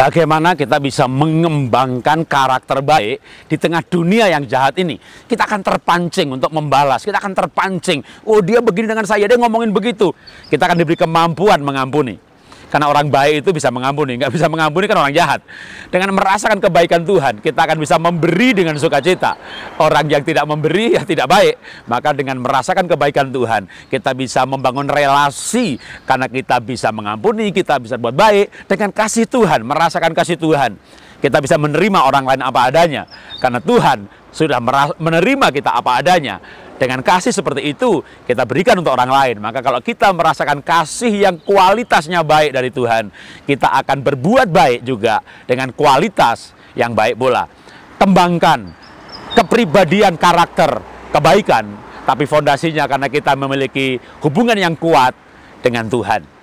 Bagaimana kita bisa mengembangkan karakter baik di tengah dunia yang jahat ini? Kita akan terpancing untuk membalas, kita akan terpancing. Oh, dia begini dengan saya, dia ngomongin begitu. Kita akan diberi kemampuan mengampuni. Karena orang baik itu bisa mengampuni, nggak bisa mengampuni kan orang jahat. Dengan merasakan kebaikan Tuhan, kita akan bisa memberi dengan sukacita. Orang yang tidak memberi, ya tidak baik. Maka dengan merasakan kebaikan Tuhan, kita bisa membangun relasi. Karena kita bisa mengampuni, kita bisa buat baik. Dengan kasih Tuhan, merasakan kasih Tuhan, kita bisa menerima orang lain apa adanya. Karena Tuhan sudah menerima kita apa adanya. Dengan kasih seperti itu, kita berikan untuk orang lain. Maka kalau kita merasakan kasih yang kualitasnya baik dari Tuhan, kita akan berbuat baik juga dengan kualitas yang baik pula. Kembangkan kepribadian karakter kebaikan, tapi fondasinya karena kita memiliki hubungan yang kuat dengan Tuhan.